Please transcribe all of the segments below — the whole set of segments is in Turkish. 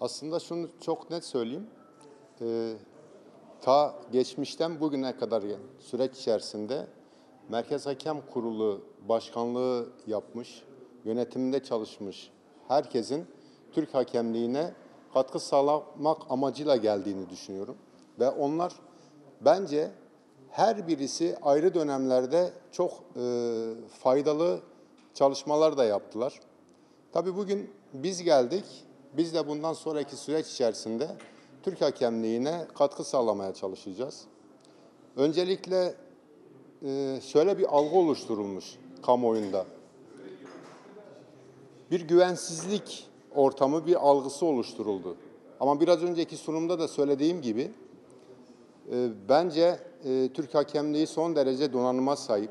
Aslında şunu çok net söyleyeyim. Ta geçmişten bugüne kadar süreç içerisinde Merkez Hakem Kurulu başkanlığı yapmış, yönetimde çalışmış herkesin Türk hakemliğine katkı sağlamak amacıyla geldiğini düşünüyorum. Ve onlar bence her birisi ayrı dönemlerde çok faydalı çalışmalar da yaptılar. Tabii bugün biz geldik, biz de bundan sonraki süreç içerisinde Türk hakemliğine katkı sağlamaya çalışacağız. Öncelikle şöyle bir algı oluşturulmuş kamuoyunda. Bir güvensizlik ortamı, bir algısı oluşturuldu. Ama biraz önceki sunumda da söylediğim gibi bence Türk hakemliği son derece donanıma sahip.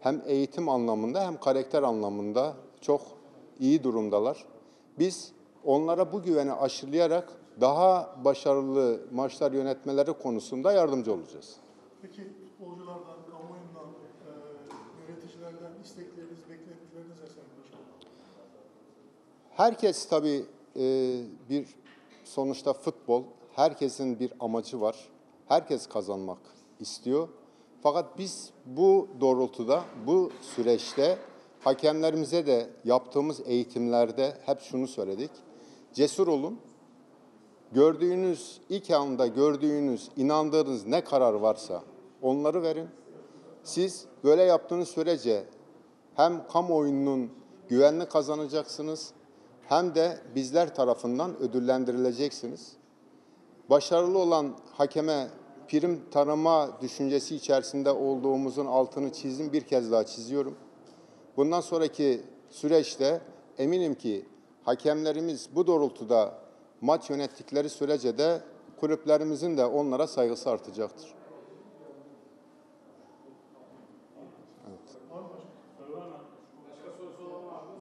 Hem eğitim anlamında hem karakter anlamında çok iyi durumdalar. Biz onlara bu güveni aşılayarak daha başarılı maçlar yönetmeleri konusunda yardımcı olacağız. Peki futbolculardan, kamuoyundan, yöneticilerden istekleriniz, beklentileriniz ne sayın? Herkes tabii bir sonuçta futbol, herkesin bir amacı var. Herkes kazanmak istiyor. Fakat biz bu doğrultuda, bu süreçte hakemlerimize de yaptığımız eğitimlerde hep şunu söyledik. Cesur olun. Gördüğünüz, ilk anda gördüğünüz, inandığınız ne karar varsa onları verin. Siz böyle yaptığınız sürece hem kamuoyunun güvenini kazanacaksınız hem de bizler tarafından ödüllendirileceksiniz. Başarılı olan hakeme prim tanıma düşüncesi içerisinde olduğumuzun altını çizdim, bir kez daha çiziyorum. Bundan sonraki süreçte eminim ki hakemlerimiz bu doğrultuda maç yönettikleri sürece de kulüplerimizin de onlara saygısı artacaktır. Evet.